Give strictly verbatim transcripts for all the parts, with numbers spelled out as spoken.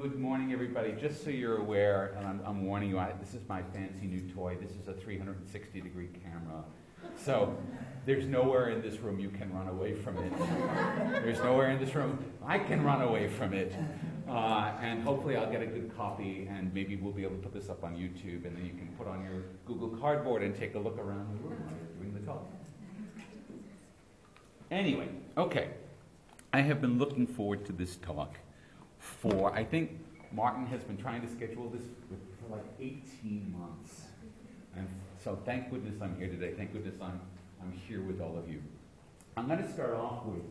Good morning, everybody. Just so you're aware, and I'm, I'm warning you, I, this is my fancy new toy. This is a three sixty degree camera. So there's nowhere in this room you can run away from it. There's nowhere in this room I can run away from it. Uh, and hopefully I'll get a good copy, and maybe we'll be able to put this up on YouTube, and then you can put on your Google Cardboard and take a look around the room while you're doing the talk. Anyway, okay. I have been looking forward to this talk for, I think Martin has been trying to schedule this for like eighteen months. And so thank goodness I'm here today. Thank goodness I'm, I'm here with all of you. I'm going to start off with,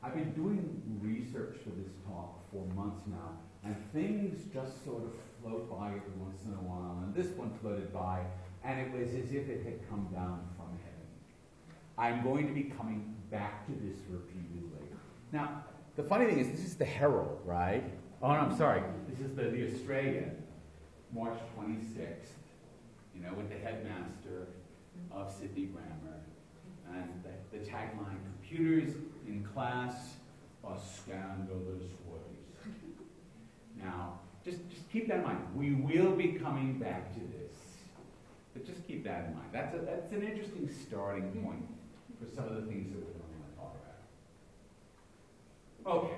I've been doing research for this talk for months now, and things just sort of float by every once in a while, and this one floated by, and it was as if it had come down from heaven. I'm going to be coming back to this repeatedly. Now, the funny thing is, this is the Herald, right? Oh, no, I'm sorry. This is the, the Australian, March twenty-sixth, you know, with the headmaster of Sydney Grammar. And the, the tagline, computers in class are scandalous ways. Now, just, just keep that in mind. We will be coming back to this. But just keep that in mind. That's, a, that's an interesting starting point for some of the things that we're doing. Okay.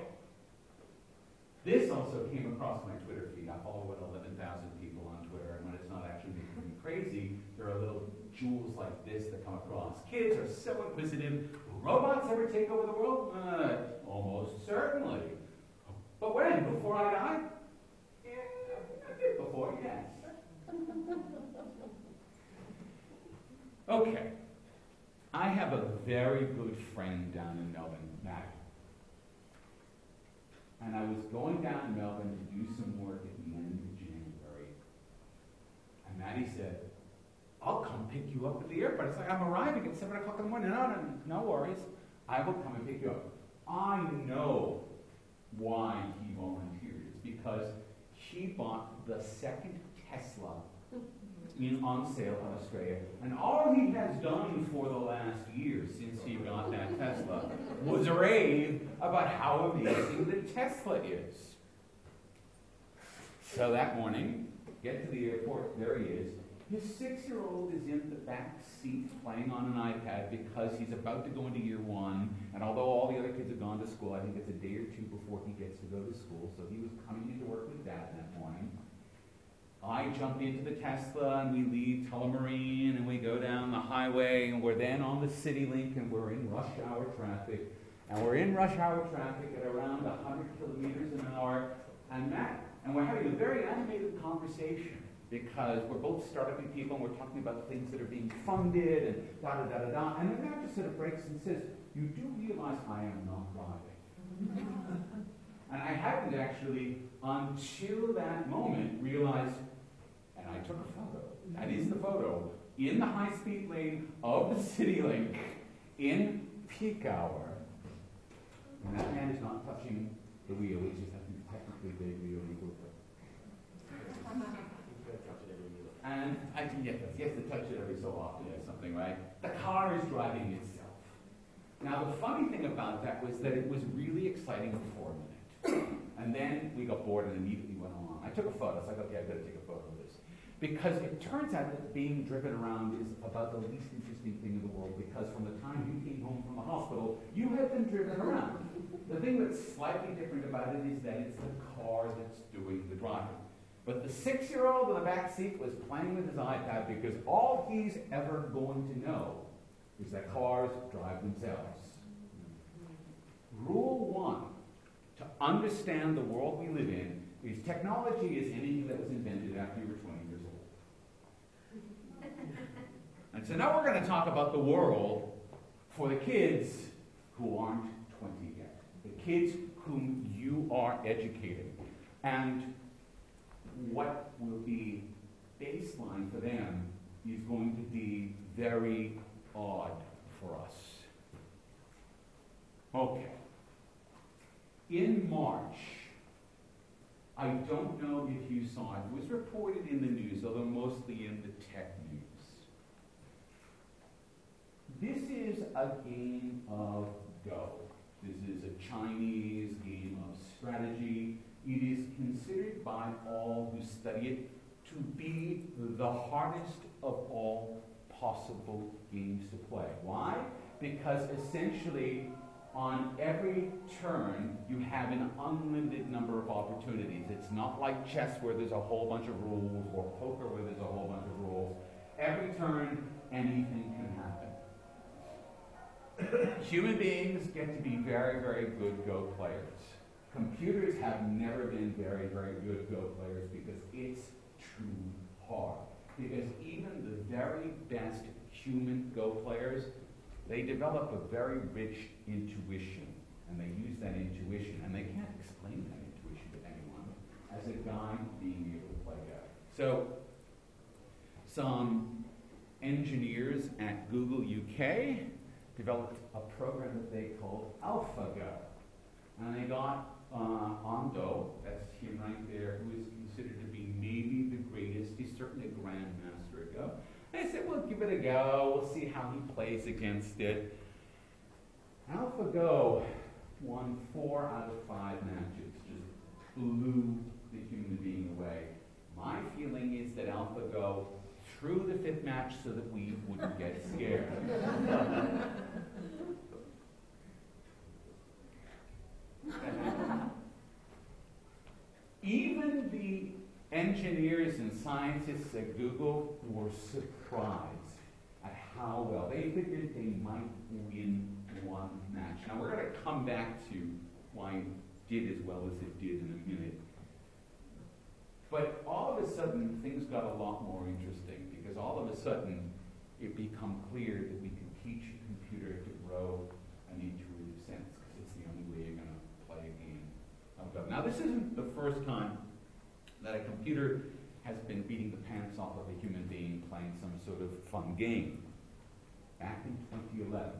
This also came across my Twitter feed. I follow what eleven thousand people on Twitter, and when it's not actually making me crazy, there are little jewels like this that come across. Kids are so inquisitive. Will robots ever take over the world? Uh, almost certainly. But when? Before I die? Yeah, a bit before, yes. Okay. I have a very good friend down in Melbourne, Matt. And I was going down to Melbourne to do some work at the end of January. And Maddie said, I'll come pick you up at the airport. It's like, I'm arriving at seven o'clock in the morning. No, no, no worries. I will come and pick you up. I know why he volunteered. It's because he bought the second Tesla in, on sale in Australia. And all he has done for the last year since he got that Tesla was rave about how amazing the Tesla is. So that morning, get to the airport, there he is. His six-year-old is in the back seat playing on an iPad because he's about to go into year one, and although all the other kids have gone to school, I think it's a day or two before he gets to go to school, so he was coming into work with Dad that morning. I jump into the Tesla, and we leave Tullamarine, and we go down the highway, and we're then on the City Link, and we're in rush hour traffic. And we're in rush hour traffic at around one hundred kilometers an hour, and Matt, and we're having a very animated conversation, because we're both startup-y people, and we're talking about things that are being funded, and da-da-da-da-da, and then Matt just sort of breaks and says, you do realize I am not driving. And I hadn't actually, until that moment, realized. And I took a photo. That is the photo in the high-speed lane of the City Link in peak hour. And that man is not touching the wheel, which is technically the wheel legal. And I can get this. He has to touch it every so often or something, right? The car is driving itself. Now the funny thing about that was that it was really exciting for a minute, and then we got bored and immediately went along. I took a photo. I was like, okay, I better take a photo of this. Because it turns out that being driven around is about the least interesting thing in the world, because from the time you came home from the hospital, you have been driven around. The thing that's slightly different about it is that it's the car that's doing the driving. But the six-year-old in the back seat was playing with his iPad because all he's ever going to know is that cars drive themselves. Rule one, to understand the world we live in, is technology is anything that was invented after you were twenty years old. And so now we're going to talk about the world for the kids who aren't twenty yet, the kids whom you are educating, and what will be baseline for them is going to be very odd for us. Okay. In March, I don't know if you saw it, it was reported in the news, although mostly in the tech news. This is a game of Go. This is a Chinese game of strategy. It is considered all who study it to be the hardest of all possible games to play. Why? Because essentially on every turn you have an unlimited number of opportunities. It's not like chess where there's a whole bunch of rules, or poker where there's a whole bunch of rules. Every turn anything can happen. Human beings get to be very, very good Go players. Computers have never been very, very good Go players because it's too hard. Because even the very best human Go players, they develop a very rich intuition, and they use that intuition, and they can't explain that intuition to anyone, as a guide to being able to play Go. So, some engineers at Google U K developed a program that they called AlphaGo. And they got uh, Ondo, that's him right there, who is considered to be maybe the greatest, he's certainly a grandmaster at Go. And I said, well, give it a go, we'll see how he plays against it. AlphaGo won four out of five matches, just blew the human being away. My feeling is that AlphaGo threw the fifth match so that we wouldn't get scared. Even the engineers and scientists at Google were surprised at how well they figured they might win one match. Now we're going to come back to why it did as well as it did in a minute. But all of a sudden things got a lot more interesting, because all of a sudden it became clear that we can teach a computer to grow an intuitive sense, because it's the only way you're going to play a game of Go. Now this isn't the first time that a computer has been beating the pants off of a human being playing some sort of fun game. Back in twenty eleven,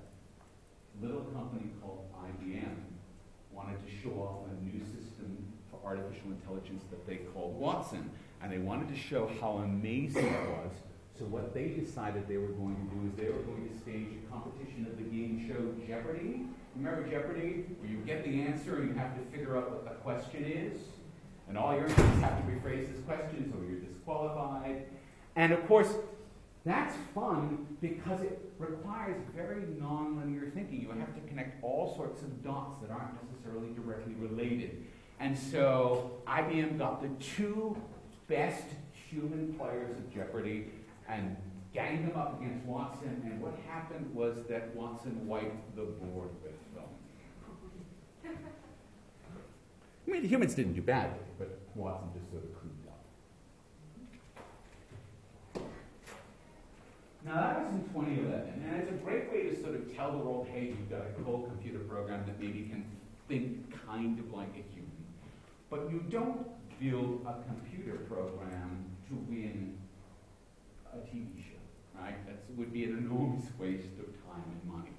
a little company called I B M wanted to show off a new system for artificial intelligence that they called Watson. And they wanted to show how amazing it was. So what they decided they were going to do is they were going to stage a competition of the game show Jeopardy. Remember Jeopardy? Where you get the answer and you have to figure out what the question is. And all your answers have to rephrase this question, so you're disqualified. And of course, that's fun because it requires very nonlinear thinking. You have to connect all sorts of dots that aren't necessarily directly related. And so I B M got the two best human players of Jeopardy and ganged them up against Watson. And what happened was that Watson wiped the board with them. I mean, the humans didn't do badly, but Watson just sort of cleaned up. Now, that was in twenty eleven. And it's a great way to sort of tell the world, hey, you've got a cool computer program that maybe can think kind of like a human. But you don't build a computer program to win a T V show, right? That would be an enormous waste of time and money.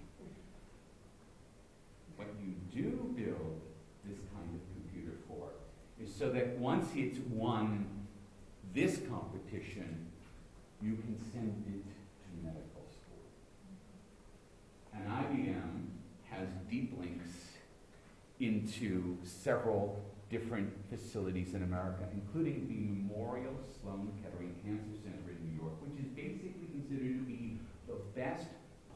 What you do build this kind of computer for is so that once it's won this competition, you can send it to medical school. And I B M has deep links into several different facilities in America, including the Memorial Sloan Kettering Cancer Center in New York, which is basically considered to be the best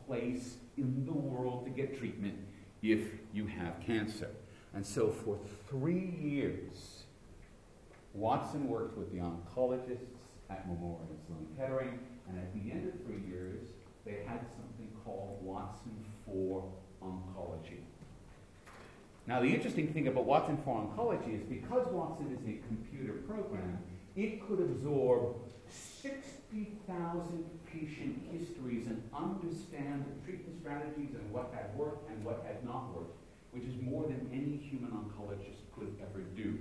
place in the world to get treatment if you have cancer. And so for three years, Watson worked with the oncologists at Memorial Sloan Kettering, and at the end of three years, they had something called Watson for Oncology. Now, the interesting thing about Watson for Oncology is because Watson is a computer program, it could absorb sixty thousand patient histories and understand the treatment strategies and what had worked and what had not worked, which is more than any human oncologist could ever do.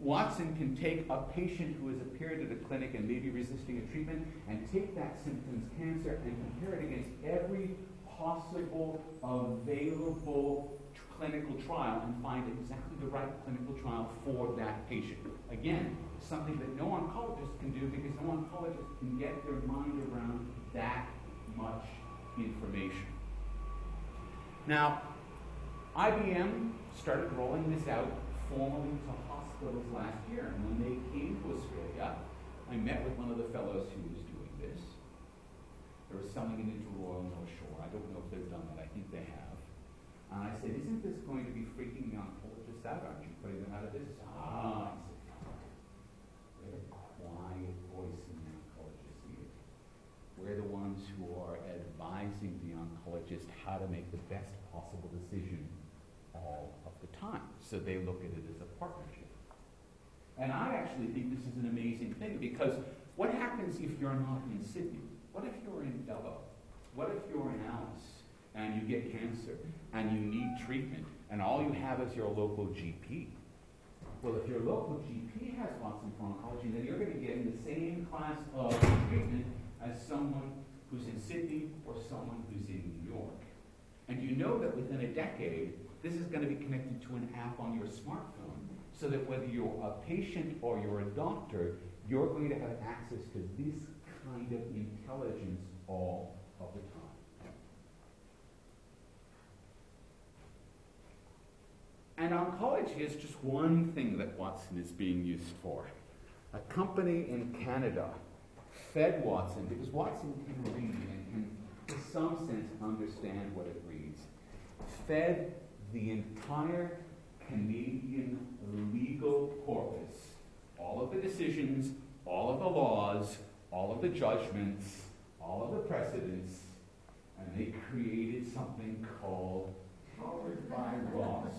Watson can take a patient who has appeared at a clinic and may be resisting a treatment and take that symptom's cancer and compare it against every possible available clinical trial and find exactly the right clinical trial for that patient. Again, something that no oncologist can do because no oncologist can get their mind around that much information. Now, I B M started rolling this out formally to hospitals last year. And when they came to Australia, I met with one of the fellows who was doing this. They were selling it into Royal North Shore. I don't know if they've done that. I think they have. And I said, isn't this going to be freaking the oncologists out? Aren't you putting them out of business? Ah, I said, we're the quiet voice in the oncologist meeting. We're the ones who are advising the oncologist how to make the best possible decision all of the time. So they look at it as a partnership. And I actually think this is an amazing thing, because what happens if you're not in Sydney? What if you're in Dubbo? What if you're in Alice and you get cancer and you need treatment and all you have is your local G P? Well, if your local G P has Watson for Oncology, then you're going to get in the same class of treatment as someone who's in Sydney or someone who's in New York. And you know that within a decade, this is going to be connected to an app on your smartphone, so that whether you're a patient or you're a doctor, you're going to have access to this kind of intelligence all of the time. And oncology is just one thing that Watson is being used for. A company in Canada fed Watson, because Watson can read and can, in some sense, understand what it reads, fed the entire Canadian legal corpus, all of the decisions, all of the laws, all of the judgments, all of the precedents, and they created something called Powered by Ross.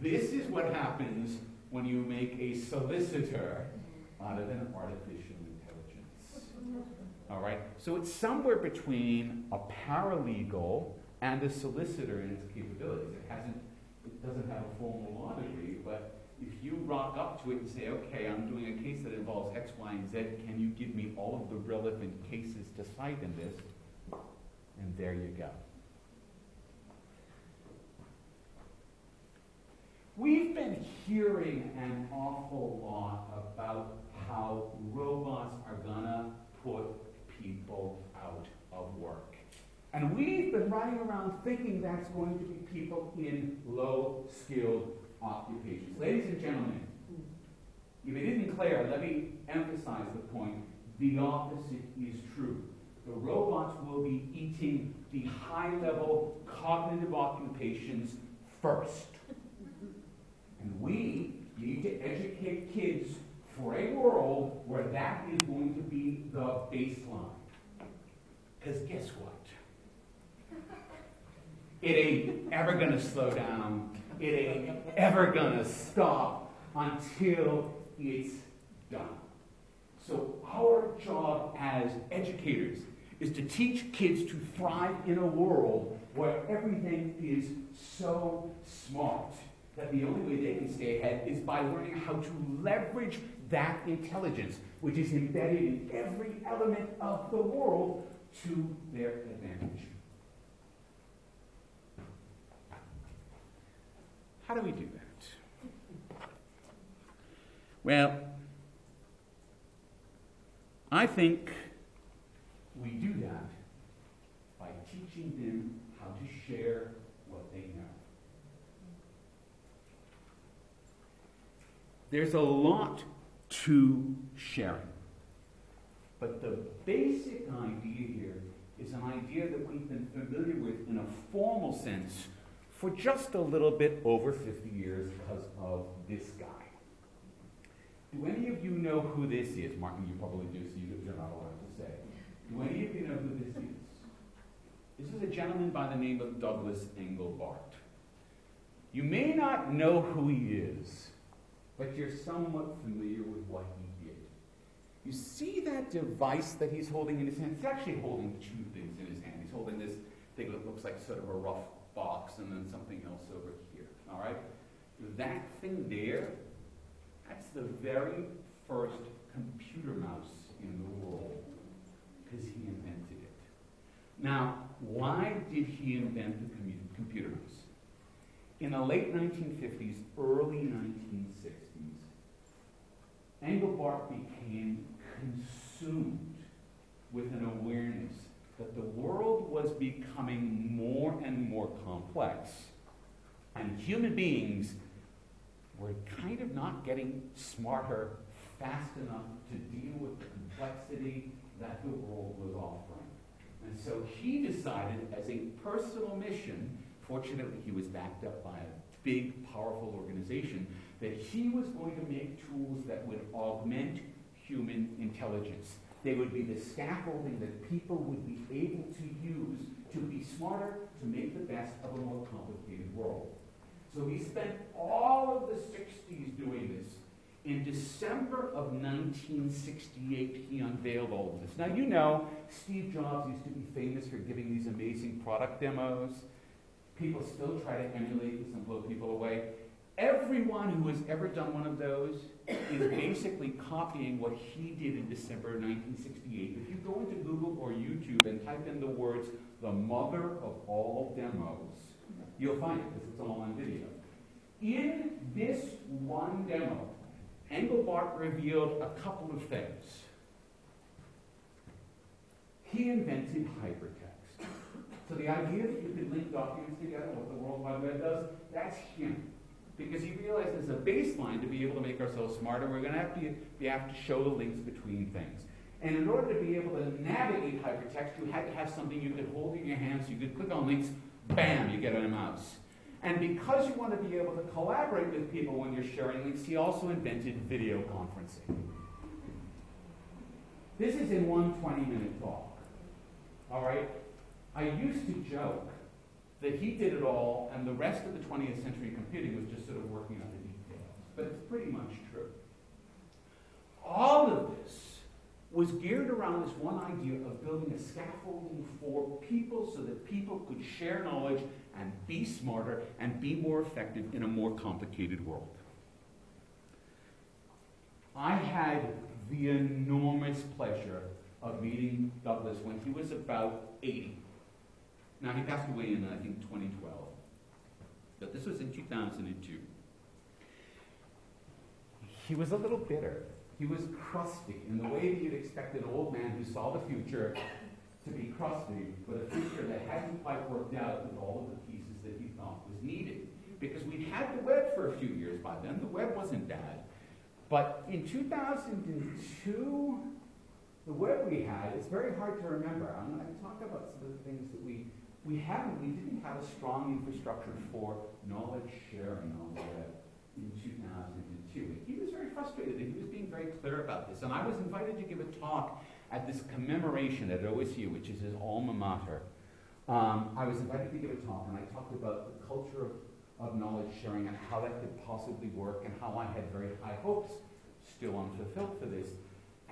This is what happens when you make a solicitor out of an artificial intelligence. All right, so it's somewhere between a paralegal and a solicitor in its capabilities. It hasn't It doesn't have a formal law degree, but if you rock up to it and say, okay, I'm doing a case that involves X, Y, and Z, can you give me all of the relevant cases to cite in this? And there you go. We've been hearing an awful lot about how robots are gonna put people out of work. And we've been running around thinking that's going to be people in low-skilled occupations. Ladies and gentlemen, if it isn't clear, let me emphasize the point. The opposite is true. The robots will be eating the high-level cognitive occupations first. And we need to educate kids for a world where that is going to be the baseline. Because guess what? It ain't ever gonna slow down. It ain't ever gonna stop until it's done. So our job as educators is to teach kids to thrive in a world where everything is so smart that the only way they can stay ahead is by learning how to leverage that intelligence, which is embedded in every element of the world, to their advantage. How do we do that? Well, I think we do that by teaching them how to share what they know. There's a lot to sharing, but the basic idea here is an idea that we've been familiar with in a formal sense for just a little bit over fifty years because of this guy. Do any of you know who this is? Martin, you probably do, so you're not allowed to say. Do any of you know who this is? This is a gentleman by the name of Douglas Engelbart. You may not know who he is, but you're somewhat familiar with what he did. You see that device that he's holding in his hand? He's actually holding two things in his hand. He's holding this thing that looks like sort of a rough box and then something else over here, all right? That thing there, that's the very first computer mouse in the world, because he invented it. Now, why did he invent the com computer mouse? In the late nineteen fifties, early nineteen sixties, Engelbart became consumed with an awareness that the world was becoming more and more complex, and human beings we're kind of not getting smarter fast enough to deal with the complexity that the world was offering. And so he decided as a personal mission, fortunately he was backed up by a big, powerful organization, that he was going to make tools that would augment human intelligence. They would be the scaffolding that people would be able to use to be smarter, to make the best of a more complicated world. So he spent all of the sixties doing this. In December of nineteen sixty-eight, he unveiled all of this. Now, you know, Steve Jobs used to be famous for giving these amazing product demos. People still try to emulate this and blow people away. Everyone who has ever done one of those is basically copying what he did in December of nineteen sixty-eight. If you go into Google or YouTube and type in the words, the mother of all demos, you'll find it because it's all on video. In this one demo, Engelbart revealed a couple of things. He invented hypertext. So the idea that you could link documents together, what the World Wide Web does, that's him. Because he realized as a baseline to be able to make ourselves smarter, we're going to have to, we have to show the links between things. And in order to be able to navigate hypertext, you had to have something you could hold in your hands, so you could click on links, bam, you get on a mouse. And because you want to be able to collaborate with people when you're sharing links, he also invented video conferencing. This is in one twenty-minute talk. All right? I used to joke that he did it all, and the rest of the twentieth century computing was just sort of working on the details. But it's pretty much true. All of this was geared around this one idea of building a scaffolding for people so that people could share knowledge and be smarter and be more effective in a more complicated world. I had the enormous pleasure of meeting Douglas when he was about eighty. Now, he passed away in, I think, twenty twelve. But this was in two thousand two. He was a little bitter. He was crusty in the way that you'd expect an old man who saw the future to be crusty, but a future that hadn't quite worked out with all of the pieces that he thought was needed. Because we'd had the web for a few years by then. The web wasn't bad. But in two thousand two, the web we had, it's very hard to remember. I'm going to talk about some of the things that we We haven't, we didn't have a strong infrastructure for knowledge sharing on the web in two thousand two. He was very frustrated, and he was being very clear about this. And I was invited to give a talk at this commemoration at O S U, which is his alma mater. Um, I was invited to give a talk, and I talked about the culture of, of knowledge sharing and how that could possibly work, and how I had very high hopes, still unfulfilled for this.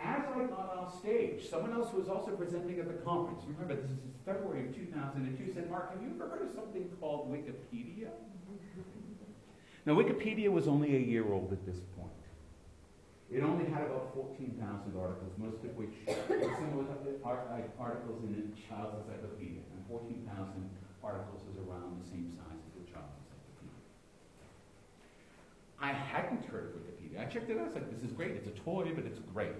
As I got off stage, someone else who was also presenting at the conference, remember this is February of two thousand two, said, Mark, have you ever heard of something called Wikipedia? Now, Wikipedia was only a year old at this point. It only had about fourteen thousand articles, most of which were similar articles in a child's encyclopedia, and fourteen thousand articles is around the same size as a child's encyclopedia. I hadn't heard of Wikipedia. I checked it out, I was like, this is great, it's a toy, but it's great.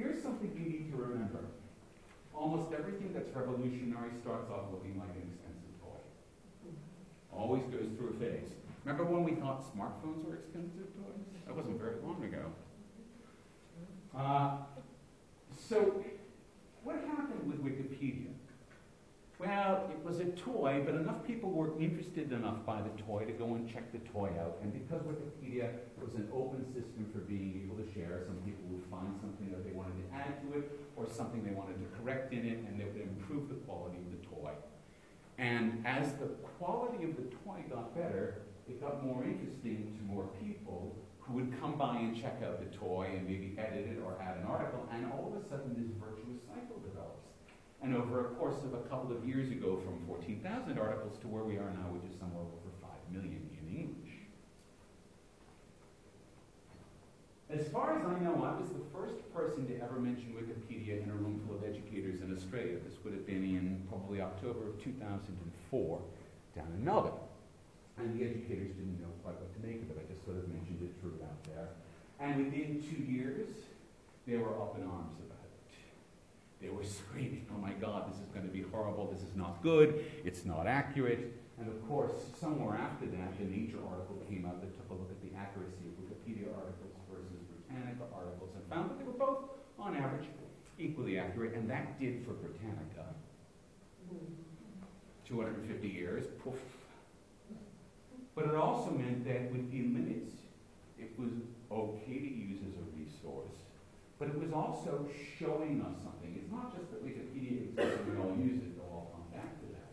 Here's something you need to remember. Almost everything that's revolutionary starts off looking like an expensive toy. Always goes through a phase. Remember when we thought smartphones were expensive toys? That wasn't very long ago. Uh, so what happened with Wikipedia? Well, it was a toy, but enough people were interested enough by the toy to go and check the toy out. And because Wikipedia was an open system for being able to share, some people would find something that they wanted to add to it or something they wanted to correct in it, and they would improve the quality of the toy. And as the quality of the toy got better, it got more interesting to more people who would come by and check out the toy and maybe edit it or add an article, and all of a sudden this virtuous cycle develops. And over a course of a couple of years ago, from fourteen thousand articles to where we are now, which is somewhere over five million in English. As far as I know, I was the first person to ever mention Wikipedia in a room full of educators in Australia. This would have been in probably October of two thousand four down in Melbourne. And the educators didn't know quite what to make of it. I just sort of mentioned it through out there. And within two years, they were up in arms about it. They were screaming, oh my God, this is going to be horrible, this is not good, it's not accurate. And of course, somewhere after that, the Nature article came up that took a look at the accuracy of Wikipedia articles versus Britannica articles and found that they were both, on average, equally accurate, and that did for Britannica. two hundred fifty years, poof. But it also meant that within minutes, it was okay to use as a resource, but it was also showing us something. It's not just that Wikipedia exists and we all use it, we'll all come back to that.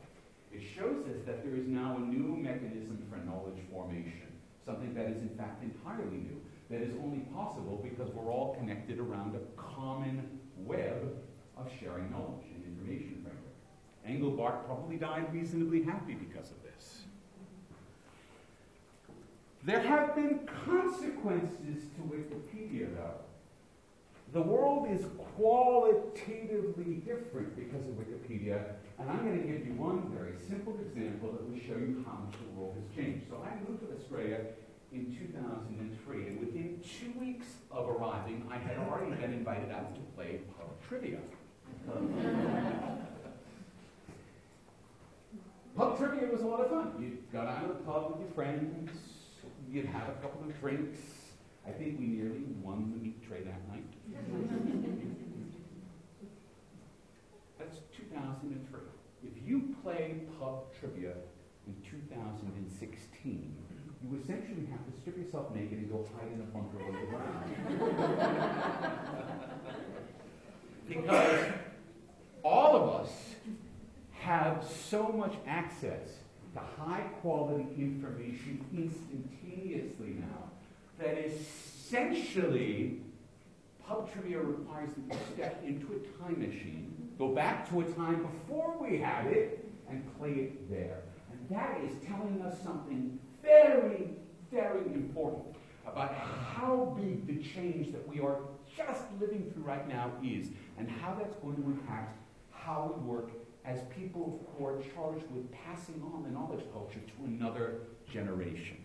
It shows us that there is now a new mechanism for knowledge formation, something that is in fact entirely new, that is only possible because we're all connected around a common web of sharing knowledge and information framework. Engelbart probably died reasonably happy because of this. There have been consequences to Wikipedia, though. The world is qualitatively different because of Wikipedia, and I'm going to give you one very simple example that will show you how much the world has changed. So I moved to Australia in two thousand three, and within two weeks of arriving, I had already been invited out to play public trivia. Pub trivia was a lot of fun. You'd go down to the pub with your friends, you'd have a couple of drinks. I think we nearly won the meat tray that night. That's two thousand three. If you play pub trivia in two thousand sixteen, you essentially have to strip yourself naked and go hide in a bunker underground. Because all of us have so much access to high-quality information instantaneously now that essentially pub trivia requires that you step into a time machine, go back to a time before we had it, and play it there. And that is telling us something very, very important about how big the change that we are just living through right now is, and how that's going to impact how we work as people who are charged with passing on the knowledge culture to another generation.